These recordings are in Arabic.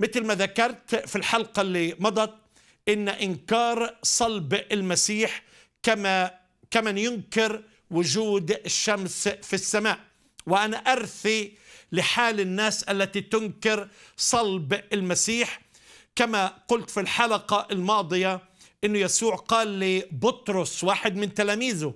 مثل ما ذكرت في الحلقة اللي مضت إن إنكار صلب المسيح كمن ينكر وجود الشمس في السماء، وأنا أرثي لحال الناس التي تنكر صلب المسيح. كما قلت في الحلقة الماضية إنه يسوع قال لبطرس واحد من تلاميذه: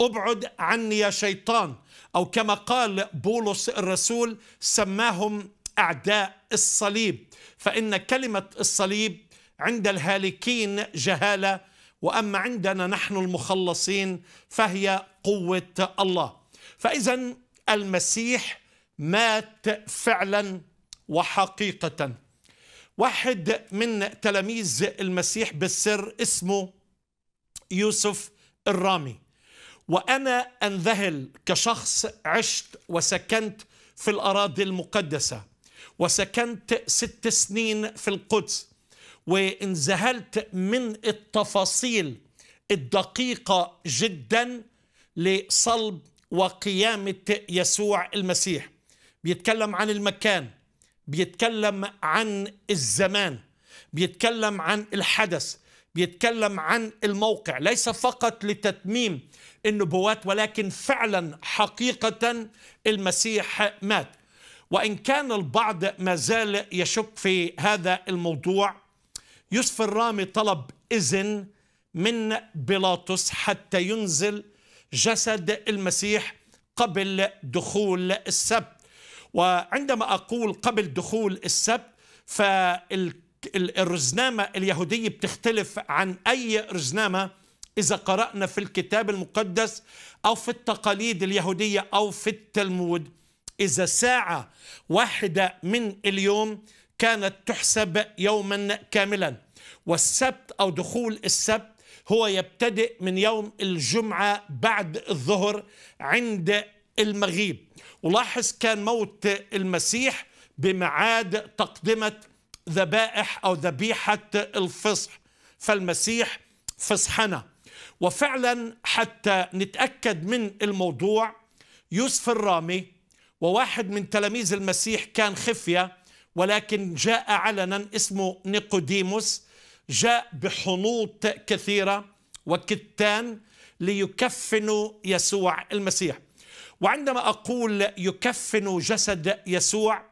أبعد عني يا شيطان، أو كما قال بولس الرسول سماهم أعداء الصليب، فإن كلمة الصليب عند الهالكين جهالة، وأما عندنا نحن المخلصين فهي قوة الله. فإذا المسيح مات فعلا وحقيقة. واحد من تلاميذ المسيح بالسر اسمه يوسف الرامي، وأنا أنذهل كشخص عشت وسكنت في الأراضي المقدسة، وسكنت 6 سنين في القدس، وانذهلت من التفاصيل الدقيقة جدا لصلب وقيامة يسوع المسيح. بيتكلم عن المكان، بيتكلم عن الزمان، بيتكلم عن الحدث، بيتكلم عن الموقع، ليس فقط لتتميم النبوات ولكن فعلا حقيقة المسيح مات. وإن كان البعض ما زال يشك في هذا الموضوع، يوسف الرامي طلب إذن من بيلاطوس حتى ينزل جسد المسيح قبل دخول السبت. وعندما أقول قبل دخول السبت، فالرزنامة اليهودية بتختلف عن أي رزنامة إذا قرأنا في الكتاب المقدس أو في التقاليد اليهودية أو في التلمود. إذا ساعة واحدة من اليوم كانت تحسب يوما كاملا، والسبت أو دخول السبت هو يبتدئ من يوم الجمعة بعد الظهر عند المغيب. ولاحظ كان موت المسيح بمعاد تقدمة ذبائح أو ذبيحة الفصح، فالمسيح فصحنا. وفعلا حتى نتأكد من الموضوع، يوسف الرامي وواحد من تلاميذ المسيح كان خفية ولكن جاء علنا اسمه نيقوديموس، جاء بحنوط كثيرة وكتان ليكفنوا يسوع المسيح. وعندما أقول يكفنوا جسد يسوع،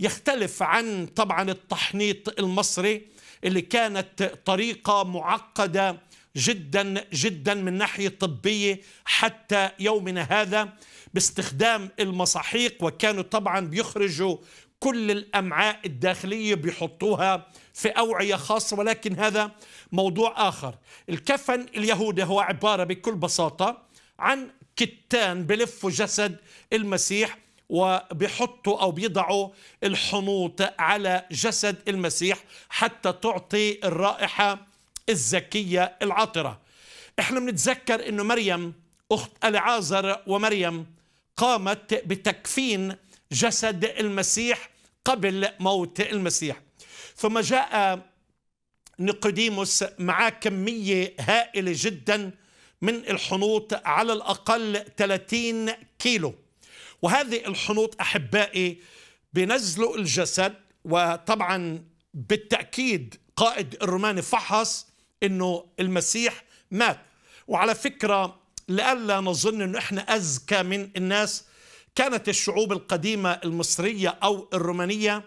يختلف عن طبعا التحنيط المصري اللي كانت طريقة معقدة جدا جدا من ناحية طبية حتى يومنا هذا، باستخدام المصاحيق، وكانوا طبعا بيخرجوا كل الأمعاء الداخلية بيحطوها في أوعية خاصة، ولكن هذا موضوع آخر. الكفن اليهودي هو عبارة بكل بساطة عن كتان بلفوا جسد المسيح وبيحطوا أو بيضعوا الحنوط على جسد المسيح حتى تعطي الرائحة الزكية العطرة. احنا بنتذكر انه مريم أخت العازر ومريم قامت بتكفين جسد المسيح قبل موت المسيح. ثم جاء نيقوديموس مع كمية هائلة جدا من الحنوط، على الأقل 30 كيلو. وهذه الحنوط أحبائي بنزلوا الجسد، وطبعا بالتأكيد قائد الروماني فحص أنه المسيح مات. وعلى فكرة لألا نظن أنه إحنا أذكى من الناس، كانت الشعوب القديمة المصرية أو الرومانية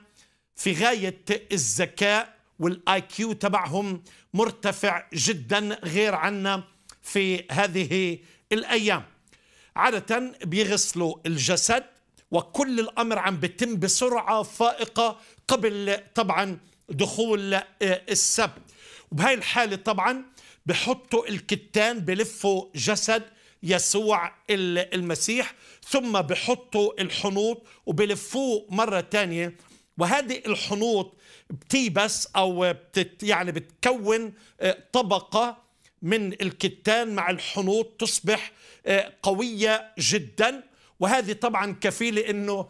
في غاية الذكاء، والآي كيو تبعهم مرتفع جدا غير عنا في هذه الأيام. عادة بيغسلوا الجسد، وكل الأمر عم بيتم بسرعة فائقة قبل طبعا دخول السبت. وبهاي الحالة طبعا بحطوا الكتان بلفوا جسد يسوع المسيح، ثم بحطوا الحنوط وبلفوه مرة تانية. وهذه الحنوط بتيبس أو يعني بتكون طبقة من الكتان مع الحنوط تصبح قوية جدا، وهذه طبعا كفيلة أنه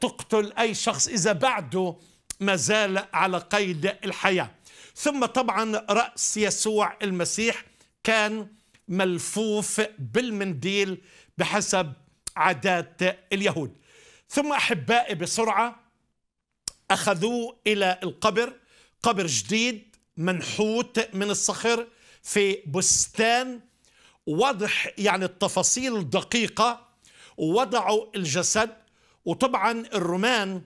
تقتل أي شخص إذا بعده ما زال على قيد الحياة. ثم طبعا رأس يسوع المسيح كان ملفوف بالمنديل بحسب عادات اليهود. ثم أحبائي بسرعة أخذوه إلى القبر، قبر جديد منحوت من الصخر في بستان، وضح يعني التفاصيل الدقيقة، ووضعوا الجسد. وطبعا الرومان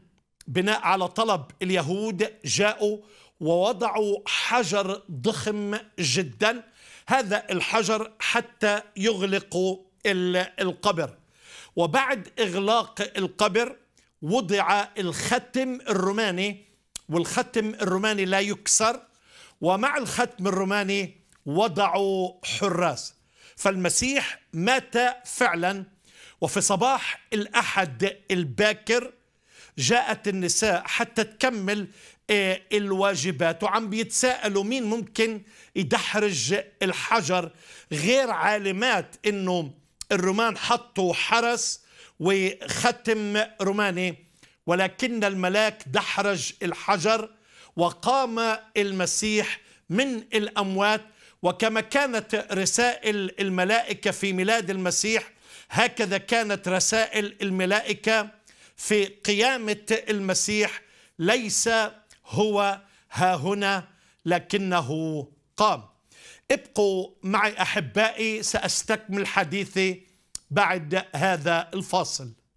بناء على طلب اليهود جاءوا ووضعوا حجر ضخم جدا، هذا الحجر حتى يغلقوا القبر. وبعد إغلاق القبر وضع الختم الروماني، والختم الروماني لا يكسر، ومع الختم الروماني وضعوا حراس. فالمسيح مات فعلا. وفي صباح الأحد الباكر جاءت النساء حتى تكمل الواجبات، وعم بيتساءلوا مين ممكن يدحرج الحجر، غير عالمات انه الرومان حطوا حرس وختم روماني، ولكن الملاك دحرج الحجر وقام المسيح من الأموات. وكما كانت رسائل الملائكة في ميلاد المسيح، هكذا كانت رسائل الملائكة في قيامة المسيح. ليس هو ها هنا لكنه قام. ابقوا معي أحبائي، سأستكمل حديثي بعد هذا الفاصل.